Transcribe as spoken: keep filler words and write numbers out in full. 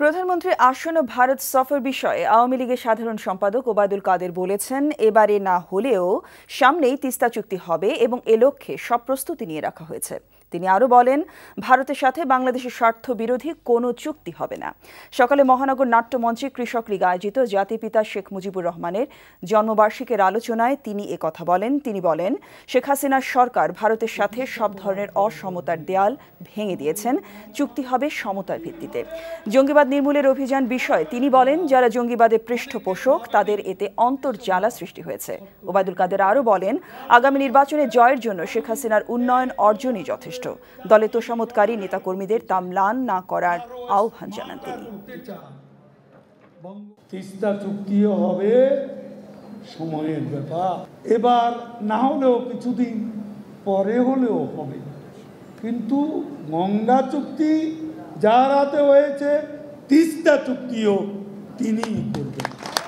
প্রধানমন্ত্রী আসন্ন ভারত সফর বিষয়ে আওয়ামী লীগের সাধারণ সম্পাদক ওবাইদুল কাদের বলেছেন এবারে না হলেও সামনেই তিস্তা চুক্তি হবে এবং এ লক্ষ্যে সব প্রস্তুতি নিয়ে রাখা হয়েছে তিনি আরো বলেন ভারতের সাথে বাংলাদেশের স্বার্থ বিরোধী কোনো চুক্তি হবে না সকালে মহানগর নাট্যমঞ্চে কৃষক লীগ আয়োজিত জাতিপিতা শেখ মুজিবুর রহমানের জন্মবার্ষিকীর আলোচনায় তিনি এই কথা বলেন তিনি বলেন শেখ হাসিনা সরকার ভারতের সাথে সব ধরনের অসমতার দেয়াল ভেঙে দিয়েছেন চুক্তি হবে সমতার ভিত্তিতে জঙ্গিবাদ নির্মূলের অভিযান বিষয়ে তিনি বলেন যারা জঙ্গিবাদে পৃষ্ঠপোষক তাদের এতে অন্তর্জালা সৃষ্টি হয়েছে ওবাইদুল কাদের আরো বলেন আগামী নির্বাচনে জয়ের জন্য শেখ হাসিনার উন্নয়ন অর্জনই যথেষ্ট দলে তোষামতকারী নেতাকর্মীদের তামলান না করার আহ্বান জানান তিনি তিস্তা চুক্তিও হবে সময়ের ব্যাপার এবার না হলেও কিছুদিন পরে হলেও হবে কিন্তু গঙ্গা চুক্তি যারাতে হয়েছে তিস্তা চুক্তিও তিনিই করবেন